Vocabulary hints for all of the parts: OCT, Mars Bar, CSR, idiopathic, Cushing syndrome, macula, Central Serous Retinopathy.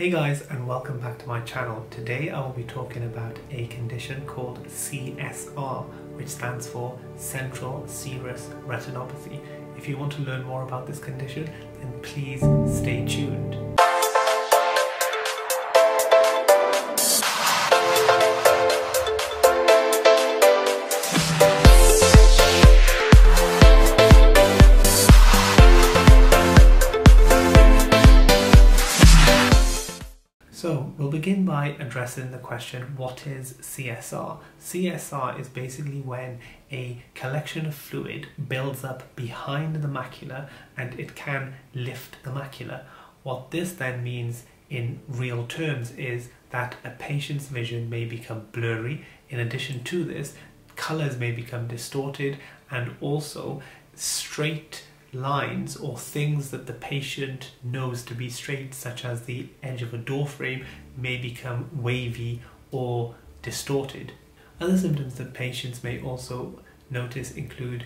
Hey guys, and welcome back to my channel. Today I will be talking about a condition called CSR, which stands for Central Serous Retinopathy. If you want to learn more about this condition, then please stay tuned. So we'll begin by addressing the question, what is CSR? CSR is basically when a collection of fluid builds up behind the macula and it can lift the macula. What this then means in real terms is that a patient's vision may become blurry. In addition to this, colours may become distorted, and also straight lines or things that the patient knows to be straight, such as the edge of a door frame, may become wavy or distorted. Other symptoms that patients may also notice include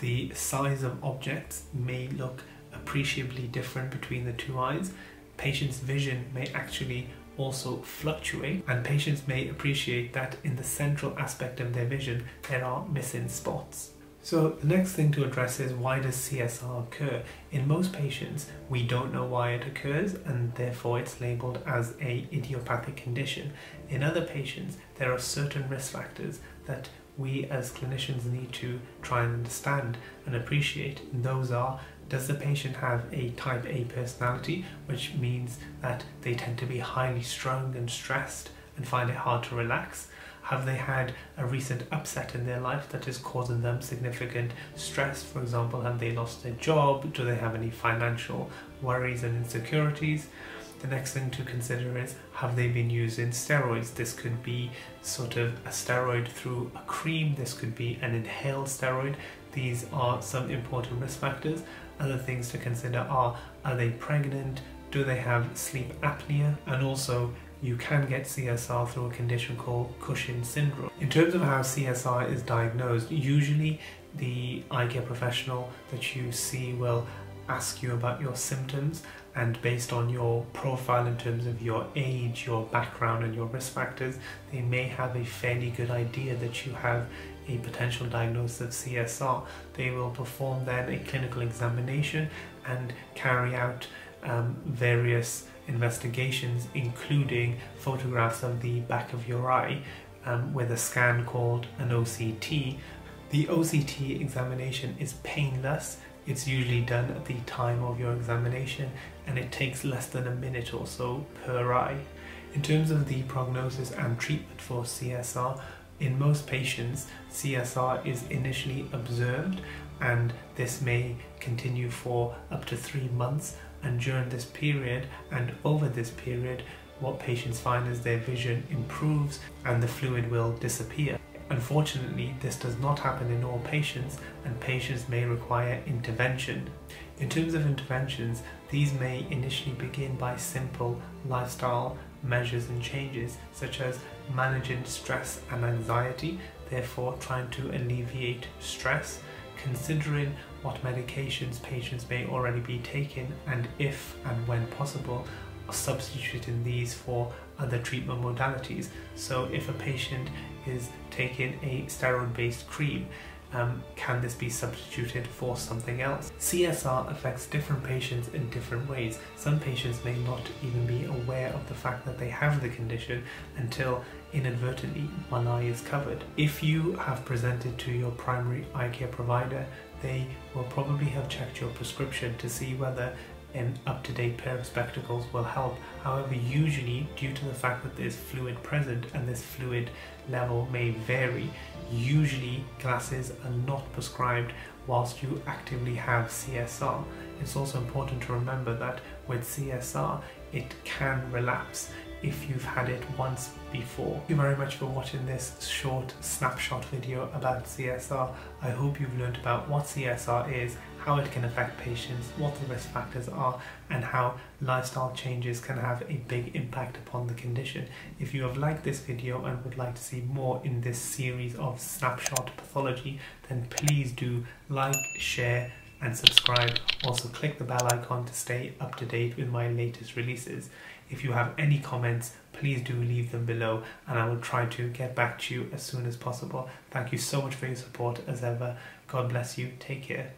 the size of objects may look appreciably different between the two eyes. Patients' vision may actually also fluctuate, and patients may appreciate that in the central aspect of their vision there are missing spots. So the next thing to address is, why does CSR occur? In most patients, we don't know why it occurs, and therefore it's labelled as an idiopathic condition. In other patients, there are certain risk factors that we as clinicians need to try and understand and appreciate. And those are, does the patient have a type A personality, which means that they tend to be highly strung and stressed and find it hard to relax? Have they had a recent upset in their life that is causing them significant stress? For example, have they lost their job? Do they have any financial worries and insecurities? The next thing to consider is, have they been using steroids? This could be sort of a steroid through a cream. This could be an inhaled steroid. These are some important risk factors. Other things to consider are they pregnant? Do they have sleep apnea? And also, you can get CSR through a condition called Cushing syndrome. In terms of how CSR is diagnosed, usually the eye care professional that you see will ask you about your symptoms, and based on your profile in terms of your age, your background and your risk factors, they may have a fairly good idea that you have a potential diagnosis of CSR. They will perform then a clinical examination and carry out various investigations, including photographs of the back of your eye with a scan called an OCT. The OCT examination is painless. It's usually done at the time of your examination, and it takes less than a minute or so per eye. In terms of the prognosis and treatment for CSR, in most patients, CSR is initially observed, and this may continue for up to 3 months. And during this period and over this period, what patients find is their vision improves and the fluid will disappear. Unfortunately, this does not happen in all patients, and patients may require intervention. In terms of interventions, these may initially begin by simple lifestyle measures and changes, such as managing stress and anxiety, therefore trying to alleviate stress, considering what medications patients may already be taking, and if and when possible, substituting these for other treatment modalities. So if a patient is taking a steroid-based cream, can this be substituted for something else? CSR affects different patients in different ways. Some patients may not even be aware of the fact that they have the condition until inadvertently one eye is covered. If you have presented to your primary eye care provider, they will probably have checked your prescription to see whether an up-to-date pair of spectacles will help. However, usually, due to the fact that there's fluid present and this fluid level may vary, usually glasses are not prescribed whilst you actively have CSR. It's also important to remember that with CSR, it can relapse if you've had it once before. Thank you very much for watching this short snapshot video about CSR. I hope you've learned about what CSR is, how it can affect patients, what the risk factors are, and how lifestyle changes can have a big impact upon the condition. If you have liked this video and would like to see more in this series of snapshot pathology, then please do like, share, and subscribe. Also click the bell icon to stay up to date with my latest releases. If you have any comments, please do leave them below and I will try to get back to you as soon as possible. Thank you so much for your support as ever. God bless you. Take care.